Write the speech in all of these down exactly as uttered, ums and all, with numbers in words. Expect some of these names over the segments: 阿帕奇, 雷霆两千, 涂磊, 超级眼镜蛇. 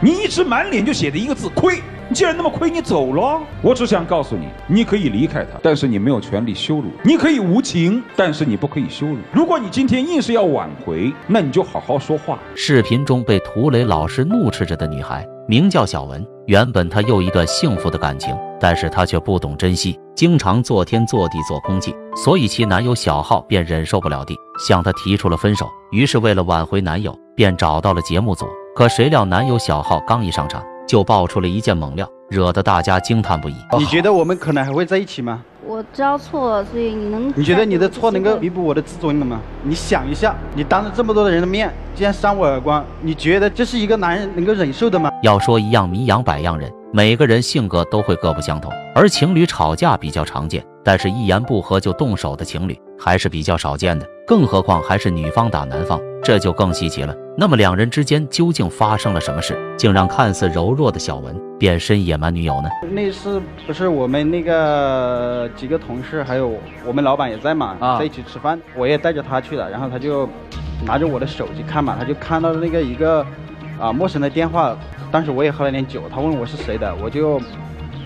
你一直满脸就写的一个字亏。你既然那么亏，你走了。我只想告诉你，你可以离开他，但是你没有权利羞辱；你可以无情，但是你不可以羞辱。如果你今天硬是要挽回，那你就好好说话。视频中被涂磊老师怒斥着的女孩名叫小文，原本她有一段幸福的感情，但是她却不懂珍惜，经常做天做地做空气，所以其男友小浩便忍受不了地向她提出了分手。于是为了挽回男友，便找到了节目组。可谁料男友小浩刚一上场，就爆出了一件猛料，惹得大家惊叹不已。你觉得我们可能还会在一起吗？我知道错了，所以你能……你觉得你的错能够弥补我的自尊了吗？你想一下，你当着这么多的人的面，竟然扇我耳光，你觉得这是一个男人能够忍受的吗？要说一样米养百样人，每个人性格都会各不相同，而情侣吵架比较常见，但是一言不合就动手的情侣还是比较少见的，更何况还是女方打男方，这就更稀奇了。那么两人之间究竟发生了什么事，竟让看似柔弱的小文变身野蛮女友呢？那次不是我们那个几个同事还有我们老板也在嘛，在一起吃饭，我也带着他去了，然后他就拿着我的手机看嘛，他就看到那个一个啊陌生的电话，当时我也喝了点酒，他问我是谁的，我就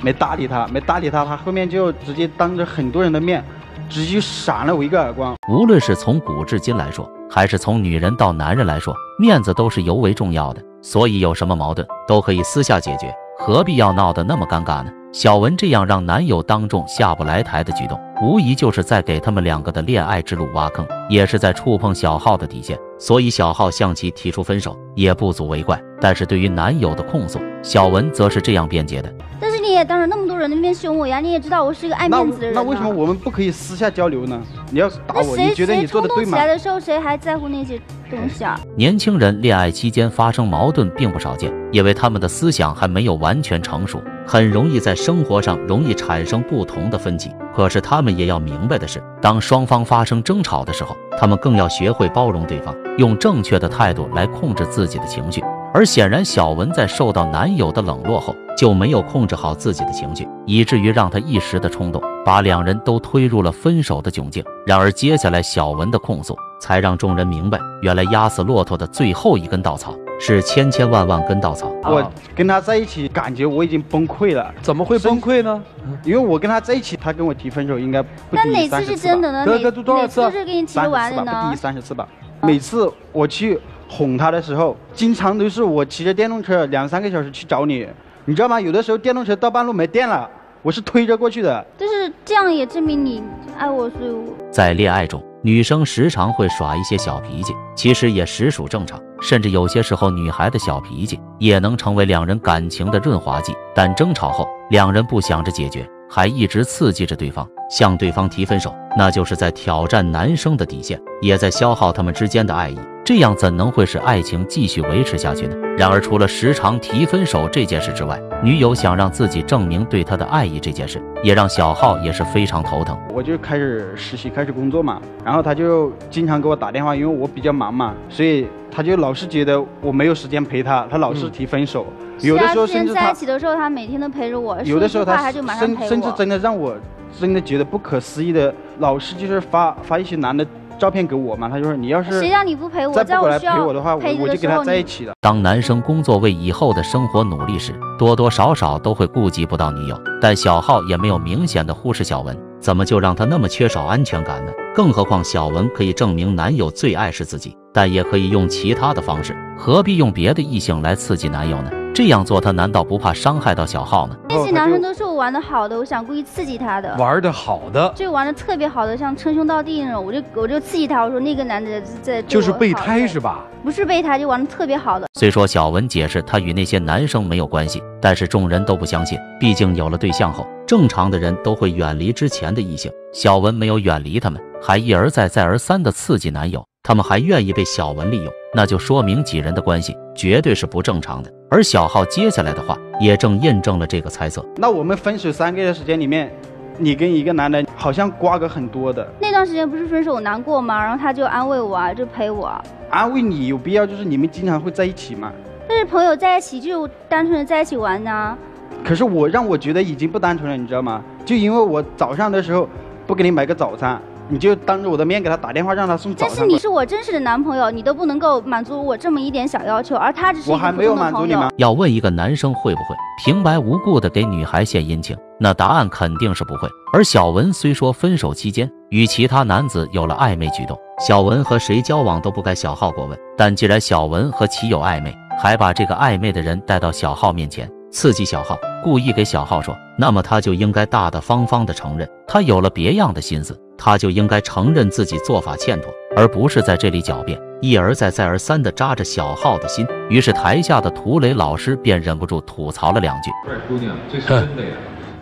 没搭理他，没搭理他，他后面就直接当着很多人的面直接闪了我一个耳光。无论是从古至今来说，还是从女人到男人来说，面子都是尤为重要的，所以有什么矛盾都可以私下解决，何必要闹得那么尴尬呢？小文这样让男友当众下不来台的举动，无疑就是在给他们两个的恋爱之路挖坑，也是在触碰小浩的底线，所以小浩向其提出分手也不足为怪。但是对于男友的控诉，小文则是这样辩解的：但是你也当着那么多人那边凶我呀，你也知道我是一个爱面子的人。那为什么我们不可以私下交流呢？你要打我，你觉得你做的对吗？谁冲动起来的时候，谁还在乎那些东西啊？年轻人恋爱期间发生矛盾并不少见，因为他们的思想还没有完全成熟，很容易在生活上容易产生不同的分歧。可是他们也要明白的是，当双方发生争吵的时候，他们更要学会包容对方，用正确的态度来控制自己的情绪。而显然小文在受到男友的冷落后，就没有控制好自己的情绪，以至于让他一时的冲动把两人都推入了分手的窘境。然而接下来小文的控诉才让众人明白，原来压死骆驼的最后一根稻草是千千万万根稻草。我跟他在一起感觉我已经崩溃了。怎么会崩溃呢？因为我跟他在一起，他跟我提分手应该不低于三十次吧。那哪次是真的呢？哪次都是给你提完的呢？不低于三十次吧。每次我去哄他的时候，经常都是我骑着电动车两三个小时去找你，你知道吗？有的时候电动车到半路没电了，我是推着过去的。就是这样也证明你爱我，所以我在恋爱中，女生时常会耍一些小脾气，其实也实属正常，甚至有些时候女孩的小脾气也能成为两人感情的润滑剂。但争吵后，两人不想着解决，还一直刺激着对方，向对方提分手，那就是在挑战男生的底线，也在消耗他们之间的爱意，这样怎能会使爱情继续维持下去呢？然而除了时常提分手这件事之外，女友想让自己证明对她的爱意这件事，也让小浩也是非常头疼。我就开始实习，开始工作嘛，然后他就经常给我打电话，因为我比较忙嘛，所以他就老是觉得我没有时间陪他，他老是提分手。嗯、有的时候甚至他在一起的时候，他每天都陪着我，有的时候他就马上陪我，甚至真的让我真的觉得不可思议的，老是就是发发一些男的照片给我嘛，他就说你要是谁让你不陪我，再不过来陪我的话，我我就跟他在一起了。当男生工作为以后的生活努力时，多多少少都会顾及不到女友，但小浩也没有明显的忽视小文，怎么就让他那么缺少安全感呢？更何况小文可以证明男友最爱是自己，但也可以用其他的方式，何必用别的异性来刺激男友呢？这样做他难道不怕伤害到小浩呢？那些男生都是我玩的好的，我想故意刺激他的。玩的好的，就玩的特别好的，像称兄道弟那种，我就我就刺激他，我说那个男的在就是备胎是吧？不是备胎，就玩的特别好的。虽说小文解释他与那些男生没有关系，但是众人都不相信，毕竟有了对象后，正常的人都会远离之前的异性，小文没有远离他们，还一而再再而三的刺激男友，他们还愿意被小文利用，那就说明几人的关系绝对是不正常的。而小浩接下来的话也正验证了这个猜测。那我们分手三个月的时间里面，你跟一个男的好像瓜葛很多的。那段时间不是分手难过吗？然后他就安慰我啊，就陪我啊。安慰你有必要？就是你们经常会在一起嘛。但是朋友在一起就单纯的在一起玩呢。可是我让我觉得已经不单纯了，你知道吗？就因为我早上的时候不给你买个早餐，你就当着我的面给他打电话，让他送早餐。但是你是我真实的男朋友，你都不能够满足我这么一点小要求，而他只是我还没有满足你吗？要问一个男生会不会平白无故的给女孩献殷勤，那答案肯定是不会。而小文虽说分手期间与其他男子有了暧昧举动，小文和谁交往都不该小浩过问，但既然小文和其有暧昧，还把这个暧昧的人带到小浩面前，刺激小浩，故意给小浩说，那么他就应该大大方方的承认他有了别样的心思，他就应该承认自己做法欠妥，而不是在这里狡辩，一而再再而三的扎着小浩的心。于是台下的涂磊老师便忍不住吐槽了两句：“不是姑娘，这是真的呀，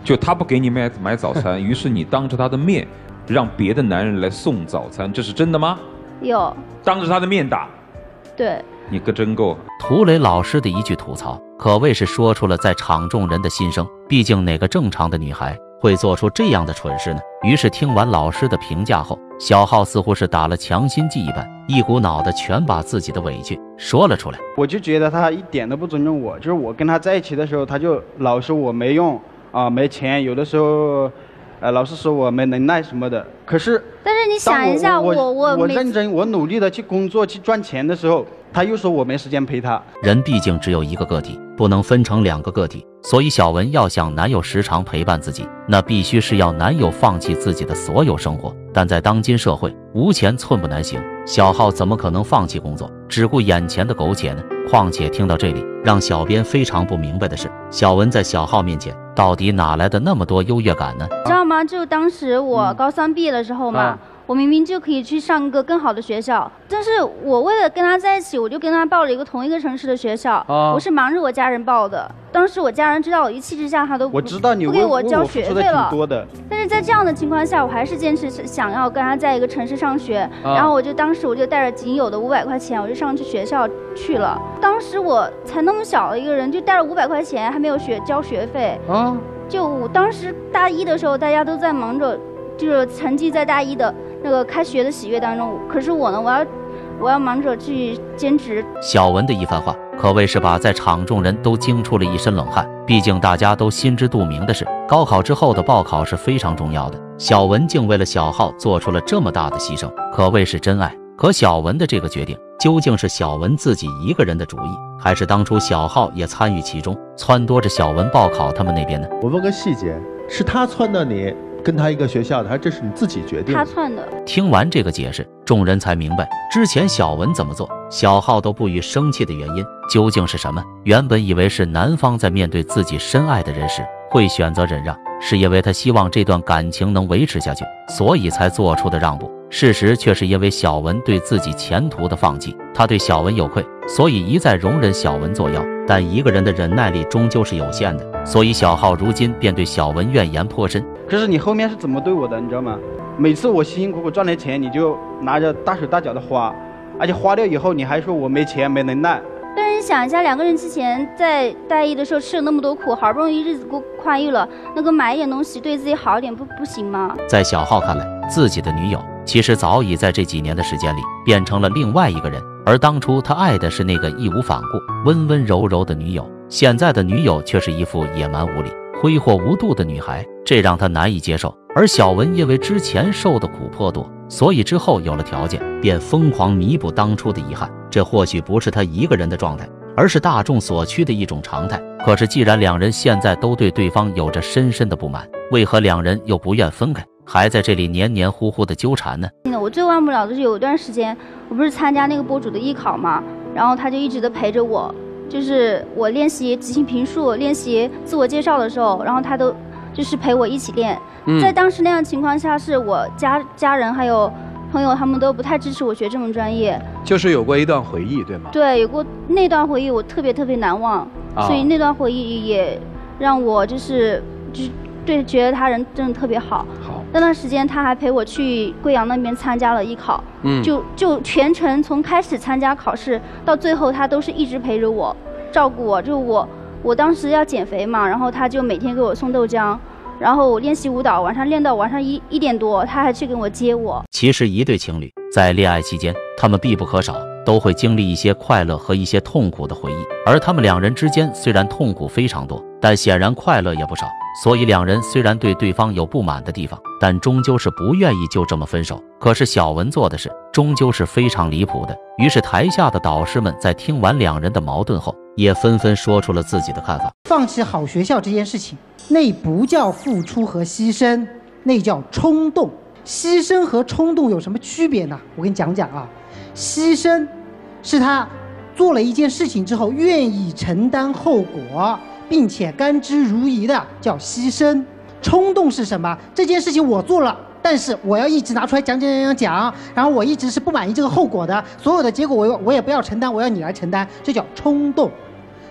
就他不给你买买早餐，于是你当着他的面让别的男人来送早餐，这是真的吗？有，当着他的面打，对。”你个真够！涂磊老师的一句吐槽，可谓是说出了在场众人的心声。毕竟哪个正常的女孩会做出这样的蠢事呢？于是听完老师的评价后，小浩似乎是打了强心剂一般，一股脑的全把自己的委屈说了出来。我就觉得他一点都不尊重我，就是我跟他在一起的时候，他就老说我没用啊、呃，没钱，有的时候。呃，老师说我没能耐什么的，可是，但是你想一下，我我 我, 我认真，我努力的去工作去赚钱的时候，他又说我没时间陪他。人毕竟只有一个个体，不能分成两个个体，所以小文要想男友时常陪伴自己，那必须是要男友放弃自己的所有生活。但在当今社会，无钱寸步难行，小浩怎么可能放弃工作，只顾眼前的苟且呢？况且听到这里，让小编非常不明白的是，小文在小浩面前到底哪来的那么多优越感呢？你知道吗？就当时我高三毕业的时候嘛，嗯啊、我明明就可以去上一个更好的学校，但是我为了跟他在一起，我就跟他报了一个同一个城市的学校，啊、我是瞒着我家人报的。当时我家人知道我，一气之下他都不给我交学费了。但是在这样的情况下，我还是坚持想要跟他在一个城市上学。啊、然后我就当时我就带着仅有的五百块钱，我就上去学校去了。当时我才那么小的一个人，就带着五百块钱，还没有学交学费。啊！就我当时大一的时候，大家都在忙着，就是沉浸在大一的那个开学的喜悦当中。可是我呢，我要我要忙着去兼职。小文的一番话，可谓是把在场众人都惊出了一身冷汗。毕竟大家都心知肚明的是，高考之后的报考是非常重要的。小文竟为了小浩做出了这么大的牺牲，可谓是真爱。可小文的这个决定，究竟是小文自己一个人的主意，还是当初小浩也参与其中，撺掇着小文报考他们那边呢？我问个细节，是他撺掇你跟他一个学校的，还这是你自己决定？他撺的。听完这个解释，众人才明白之前小文怎么做，小浩都不予生气的原因究竟是什么。原本以为是男方在面对自己深爱的人时会选择忍让，是因为他希望这段感情能维持下去，所以才做出的让步。事实却是因为小文对自己前途的放弃，他对小文有愧，所以一再容忍小文作妖。但一个人的忍耐力终究是有限的，所以小浩如今便对小文怨言颇深。可是你后面是怎么对我的，你知道吗？每次我辛辛苦苦赚了钱，你就拿着大手大脚的花，而且花掉以后你还说我没钱没能耐。但是你想一下，两个人之前在大一的时候吃了那么多苦，好不容易日子过宽裕了，那个买一点东西对自己好一点不不行吗？在小浩看来，自己的女友其实早已在这几年的时间里变成了另外一个人，而当初他爱的是那个义无反顾温温柔柔的女友，现在的女友却是一副野蛮无理挥霍无度的女孩，这让他难以接受。而小文因为之前受的苦颇多，所以之后有了条件便疯狂弥补当初的遗憾，这或许不是他一个人的状态，而是大众所趋的一种常态。可是既然两人现在都对对方有着深深的不满，为何两人又不愿分开，还在这里黏黏糊糊的纠缠呢？我最忘不了的是，有一段时间我不是参加那个博主的艺考嘛，然后他就一直的陪着我，就是我练习即兴评述、练习自我介绍的时候，然后他都就是陪我一起练。嗯、在当时那样情况下，是我家家人还有朋友他们都不太支持我学这门专业，就是有过一段回忆，对吗？对，有过那段回忆，我特别特别难忘，哦、所以那段回忆也让我就是就对觉得他人真的特别好。好，那段时间他还陪我去贵阳那边参加了艺考，嗯，就就全程从开始参加考试到最后，他都是一直陪着我，照顾我。就我我当时要减肥嘛，然后他就每天给我送豆浆。然后我练习舞蹈，晚上练到晚上一一点多，他还去跟我接我。其实一对情侣在恋爱期间，他们必不可少都会经历一些快乐和一些痛苦的回忆，而他们两人之间虽然痛苦非常多，但显然快乐也不少。所以两人虽然对对方有不满的地方，但终究是不愿意就这么分手。可是小文做的事终究是非常离谱的。于是台下的导师们在听完两人的矛盾后，也纷纷说出了自己的看法。放弃好学校这件事情，那不叫付出和牺牲，那叫冲动。牺牲和冲动有什么区别呢？我跟你讲讲啊，牺牲是他做了一件事情之后愿意承担后果，并且甘之如饴的叫牺牲。冲动是什么？这件事情我做了，但是我要一直拿出来讲讲讲讲讲，然后我一直是不满意这个后果的，所有的结果我我也不要承担，我要你来承担，这叫冲动。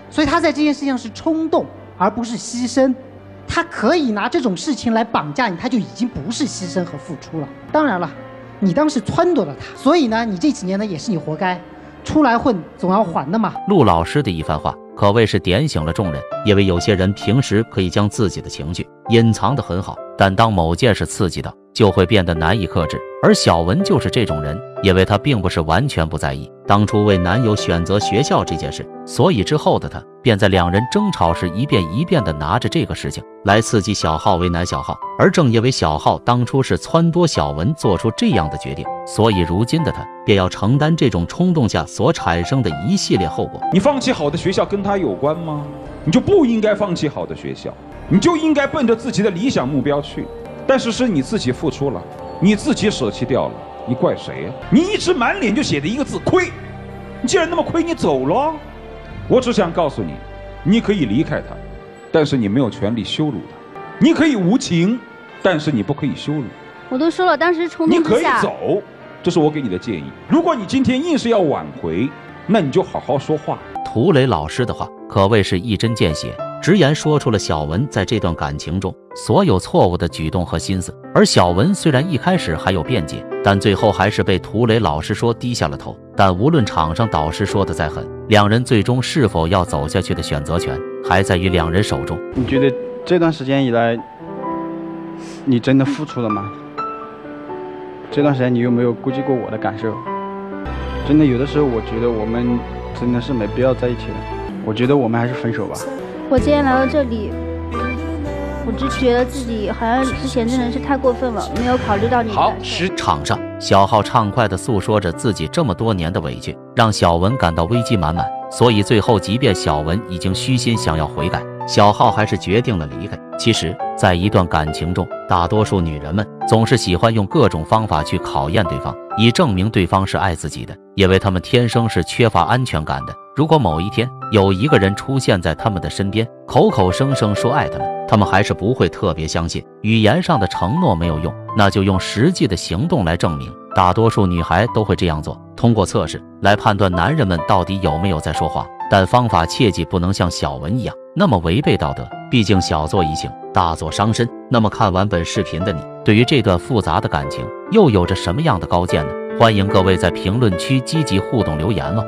所以他在这件事情上是冲动，而不是牺牲。他可以拿这种事情来绑架你，他就已经不是牺牲和付出了。当然了，你当时撺掇了他，所以呢，你这几年呢也是你活该。出来混总要还的嘛。陆老师的一番话可谓是点醒了众人，因为有些人平时可以将自己的情绪隐藏得很好，但当某件事刺激到，就会变得难以克制。而小文就是这种人，因为他并不是完全不在意当初为男友选择学校这件事，所以之后的他便在两人争吵时一遍一遍地拿着这个事情来刺激小浩，为难小浩。而正因为小浩当初是撺掇小文做出这样的决定，所以如今的他便要承担这种冲动下所产生的一系列后果。你放弃好的学校跟他有关吗？你就不应该放弃好的学校，你就应该奔着自己的理想目标去。但是是你自己付出了，你自己舍弃掉了，你怪谁呀？你一直满脸就写的一个字亏。你既然那么亏，你走了。我只想告诉你，你可以离开他，但是你没有权利羞辱他。你可以无情，但是你不可以羞辱。我都说了，当时冲动之下。你可以走，这是我给你的建议。如果你今天硬是要挽回，那你就好好说话。涂磊老师的话可谓是一针见血，直言说出了小文在这段感情中所有错误的举动和心思。而小文虽然一开始还有辩解，但最后还是被涂磊老师说低下了头。但无论场上导师说的再狠，两人最终是否要走下去的选择权还在于两人手中。你觉得这段时间以来你真的付出了吗？这段时间你有没有顾及过我的感受？真的有的时候我觉得我们真的是没必要在一起了，我觉得我们还是分手吧。我今天来到这里，我只觉得自己好像之前真的是太过分了，没有考虑到你的感受。好，场上小浩畅快地诉说着自己这么多年的委屈，让小文感到危机满满。所以最后即便小文已经虚心想要悔改，小浩还是决定了离开。其实在一段感情中，大多数女人们总是喜欢用各种方法去考验对方，以证明对方是爱自己的，因为她们天生是缺乏安全感的。如果某一天有一个人出现在他们的身边，口口声声说爱他们，他们还是不会特别相信。语言上的承诺没有用，那就用实际的行动来证明。大多数女孩都会这样做，通过测试来判断男人们到底有没有在说谎。但方法切记不能像小文一样那么违背道德，毕竟小做怡情，大做伤身。那么看完本视频的你，对于这段复杂的感情又有着什么样的高见呢？欢迎各位在评论区积极互动留言哦。